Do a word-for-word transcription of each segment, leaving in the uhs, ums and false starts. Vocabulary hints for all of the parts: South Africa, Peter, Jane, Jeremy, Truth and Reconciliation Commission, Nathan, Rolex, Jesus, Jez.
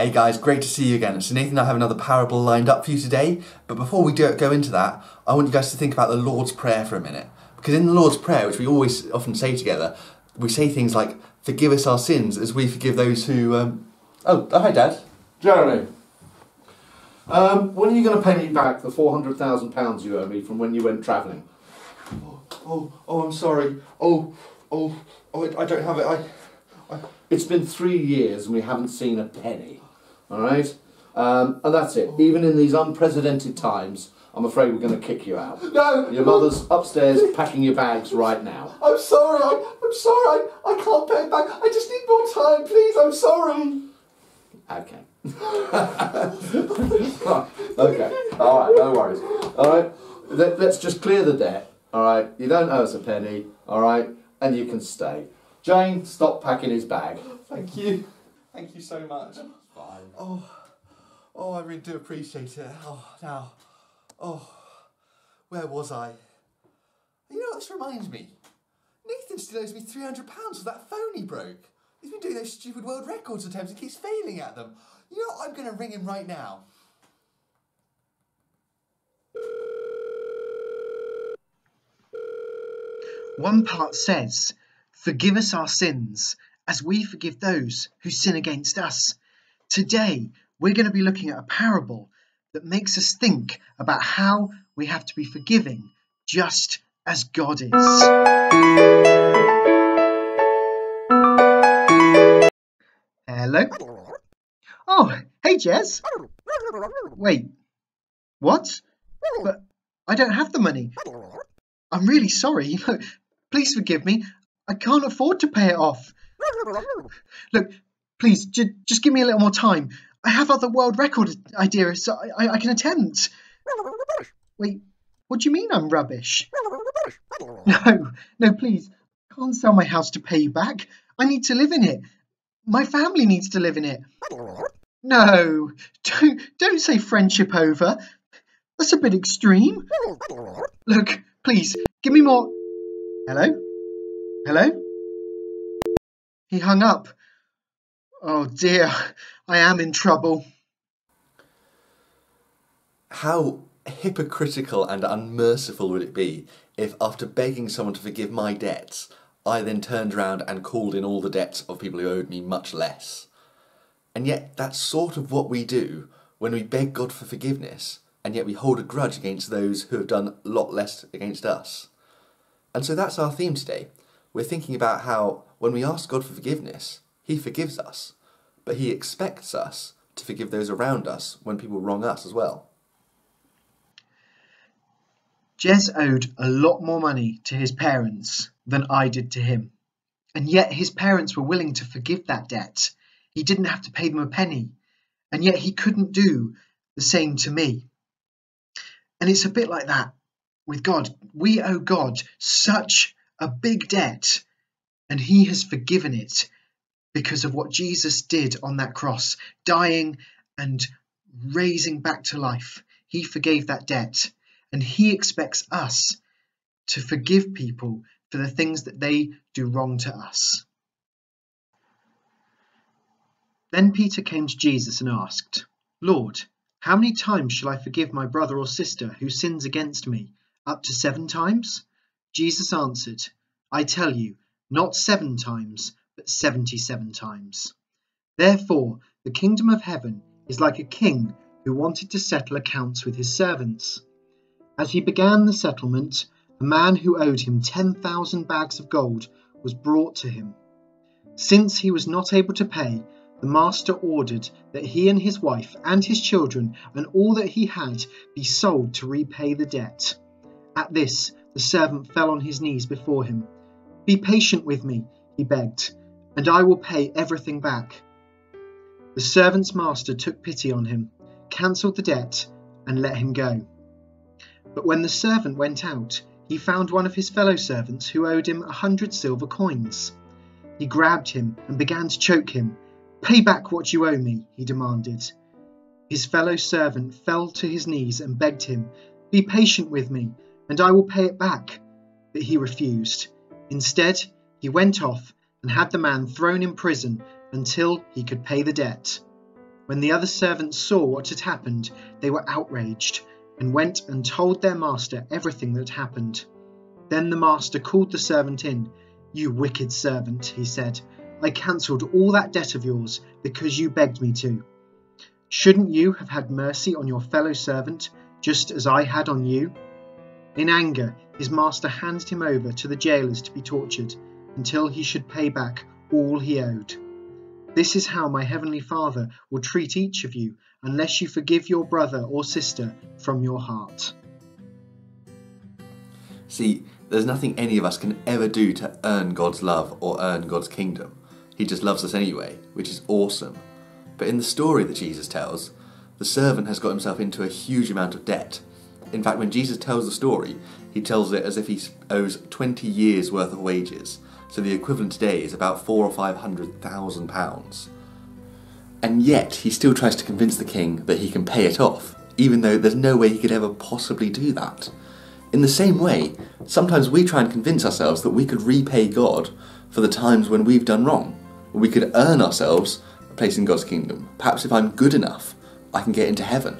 Hey guys, great to see you again. So Nathan and I have another parable lined up for you today, but before we do, go into that, I want you guys to think about the Lord's Prayer for a minute. Because in the Lord's Prayer, which we always often say together, we say things like, forgive us our sins as we forgive those who... Um... Oh, oh, hi Dad. Jeremy, um, when are you going to pay me back the four hundred thousand pounds you owe me from when you went travelling? Oh, oh, oh, I'm sorry. Oh, oh, oh, I, I don't have it. I... It's been three years and we haven't seen a penny, all right? Um, and that's it. Even in these unprecedented times, I'm afraid we're going to kick you out. No! Your mother's upstairs packing your bags right now. I'm sorry, I, I'm sorry, I, I can't pay it back. I just need more time, please, I'm sorry. Okay. Okay, all right, no worries. All right, Let, let's just clear the debt, all right? You don't owe us a penny, all right? And you can stay. Jane, stop packing his bag. Thank you. Thank you so much. Fine. Oh, oh, I really do appreciate it. Oh, now, oh, where was I? You know what this reminds me? Nathan still owes me three hundred pounds for that phone he broke. He's been doing those stupid world records attempts and keeps failing at them. You know what? I'm going to ring him right now. One part says... Forgive us our sins, as we forgive those who sin against us. Today, we're going to be looking at a parable that makes us think about how we have to be forgiving, just as God is. Hello? Oh, hey, Jez. Wait, what? But I don't have the money. I'm really sorry. Please forgive me. I can't afford to pay it off. Look, please, ju just give me a little more time. I have other world record ideas, so I, I, I can attempt. Wait, what do you mean I'm rubbish? No, no, please. I can't sell my house to pay you back. I need to live in it. My family needs to live in it. No, don't, don't say friendship over. That's a bit extreme. Look, please, give me more... Hello? Hello? He hung up. Oh dear, I am in trouble. How hypocritical and unmerciful would it be if, after begging someone to forgive my debts, I then turned around and called in all the debts of people who owed me much less? And yet that's sort of what we do when we beg God for forgiveness, and yet we hold a grudge against those who have done a lot less against us. And so that's our theme today. We're thinking about how, when we ask God for forgiveness, He forgives us, but He expects us to forgive those around us when people wrong us as well. Jez owed a lot more money to his parents than I did to him, and yet his parents were willing to forgive that debt. He didn't have to pay them a penny, and yet he couldn't do the same to me. And it's a bit like that with God. We owe God such a big debt, and He has forgiven it because of what Jesus did on that cross, dying and raising back to life. He forgave that debt, and He expects us to forgive people for the things that they do wrong to us. Then Peter came to Jesus and asked, Lord, how many times shall I forgive my brother or sister who sins against me? Up to seven times? Jesus answered, I tell you, not seven times, but seventy-seven times. Therefore, the kingdom of heaven is like a king who wanted to settle accounts with his servants. As he began the settlement, a man who owed him ten thousand bags of gold was brought to him. Since he was not able to pay, the master ordered that he and his wife and his children and all that he had be sold to repay the debt. At this, the servant fell on his knees before him. Be patient with me, he begged, and I will pay everything back. The servant's master took pity on him, cancelled the debt, and let him go. But when the servant went out, he found one of his fellow servants who owed him a hundred silver coins. He grabbed him and began to choke him. Pay back what you owe me, he demanded. His fellow servant fell to his knees and begged him, Be patient with me, and I will pay it back. But he refused. Instead, he went off and had the man thrown in prison until he could pay the debt. When the other servants saw what had happened, they were outraged and went and told their master everything that happened. Then the master called the servant in. "You wicked servant," he said. "I cancelled all that debt of yours because you begged me to. Shouldn't you have had mercy on your fellow servant, just as I had on you?" In anger, his master handed him over to the jailers to be tortured until he should pay back all he owed. This is how my heavenly Father will treat each of you unless you forgive your brother or sister from your heart. See, there's nothing any of us can ever do to earn God's love or earn God's kingdom. He just loves us anyway, which is awesome. But in the story that Jesus tells, the servant has got himself into a huge amount of debt. In fact, when Jesus tells the story, he tells it as if he owes twenty years worth of wages. So the equivalent today is about four or five hundred thousand pounds. And yet he still tries to convince the king that he can pay it off, even though there's no way he could ever possibly do that. In the same way, sometimes we try and convince ourselves that we could repay God for the times when we've done wrong. We could earn ourselves a place in God's kingdom. Perhaps if I'm good enough, I can get into heaven.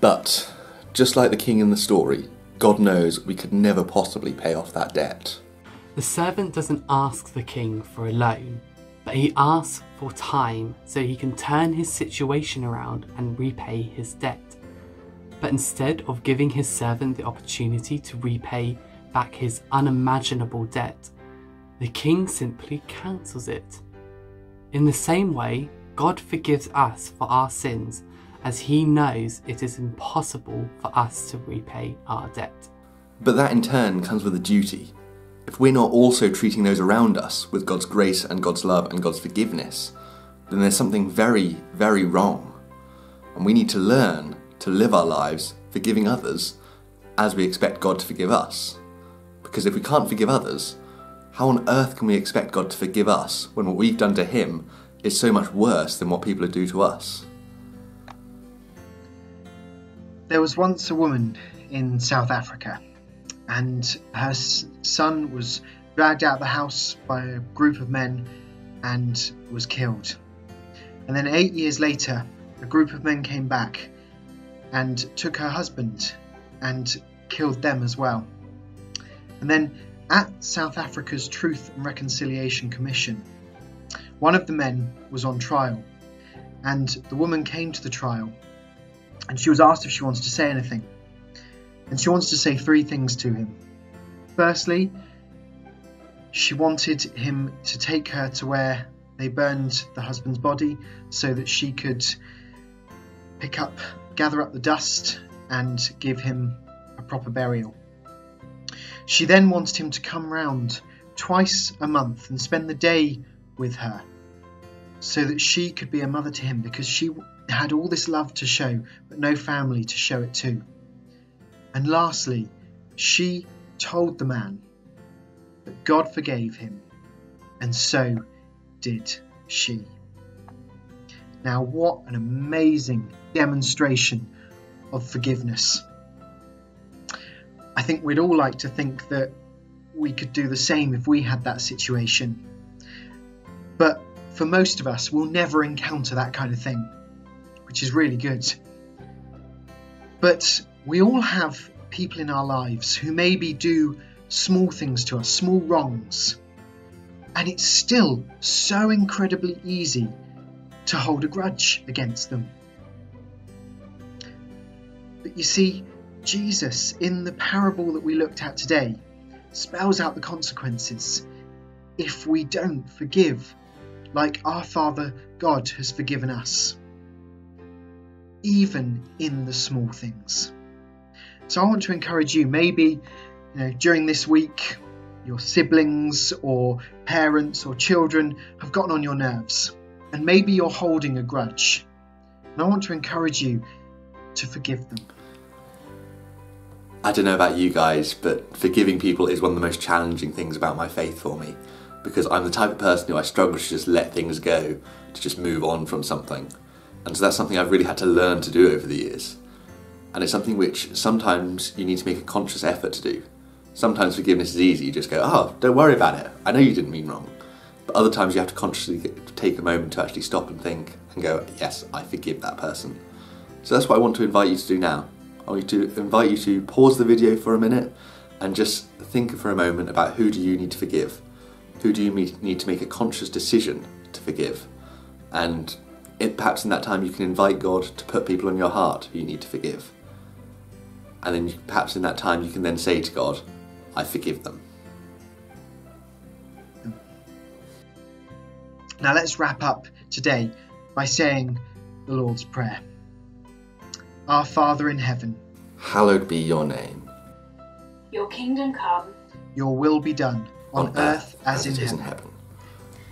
But just like the king in the story, God knows we could never possibly pay off that debt. The servant doesn't ask the king for a loan, but he asks for time so he can turn his situation around and repay his debt. But instead of giving his servant the opportunity to repay back his unimaginable debt, the king simply cancels it. In the same way, God forgives us for our sins, as he knows it is impossible for us to repay our debt. But that in turn comes with a duty. If we're not also treating those around us with God's grace and God's love and God's forgiveness, then there's something very, very wrong. And we need to learn to live our lives forgiving others as we expect God to forgive us. Because if we can't forgive others, how on earth can we expect God to forgive us when what we've done to him is so much worse than what people do to us? There was once a woman in South Africa, and her son was dragged out of the house by a group of men and was killed. And then eight years later, a group of men came back and took her husband and killed them as well. And then at South Africa's Truth and Reconciliation Commission, one of the men was on trial, and the woman came to the trial and she was asked if she wants to say anything. And she wants to say three things to him. Firstly, she wanted him to take her to where they burned the husband's body so that she could pick up gather up the dust and give him a proper burial. She then wanted him to come round twice a month and spend the day with her so that she could be a mother to him, because she had all this love to show but no family to show it to. And lastly, she told the man that God forgave him, and so did she. Now, what an amazing demonstration of forgiveness. I think we'd all like to think that we could do the same if we had that situation. But for most of us, we'll never encounter that kind of thing, which is really good. But we all have people in our lives who maybe do small things to us, small wrongs. And it's still so incredibly easy to hold a grudge against them. But you see, Jesus, in the parable that we looked at today, spells out the consequences if we don't forgive like our Father God has forgiven us, even in the small things. So I want to encourage you, maybe you know, during this week, your siblings or parents or children have gotten on your nerves, and maybe you're holding a grudge. And I want to encourage you to forgive them. I don't know about you guys, but forgiving people is one of the most challenging things about my faith for me, because I'm the type of person who I struggle to just let things go, to just move on from something. And so that's something I've really had to learn to do over the years. And it's something which sometimes you need to make a conscious effort to do. Sometimes forgiveness is easy. You just go, "Oh, don't worry about it. I know you didn't mean wrong." But other times you have to consciously get, take a moment to actually stop and think and go, yes, I forgive that person. So that's what I want to invite you to do now. I want to invite you to pause the video for a minute and just think for a moment about who do you need to forgive? Who do you need to make a conscious decision to forgive? And it, perhaps in that time you can invite God to put people in your heart who you need to forgive. And then you, perhaps in that time you can then say to God, I forgive them. Now let's wrap up today by saying the Lord's Prayer. Our Father in heaven, hallowed be your name. Your kingdom come. Your will be done on, on earth as, as in, heaven. in heaven.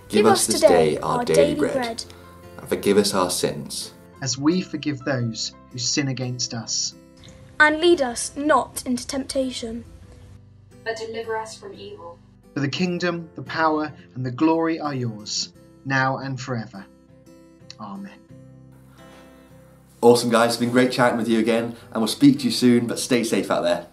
Give us this day our daily bread, bread and forgive us our sins as we forgive those who sin against us. And lead us not into temptation, but deliver us from evil. For the kingdom, the power, and the glory are yours, now and forever. Amen. Awesome guys, it's been great chatting with you again, and we'll speak to you soon, but stay safe out there.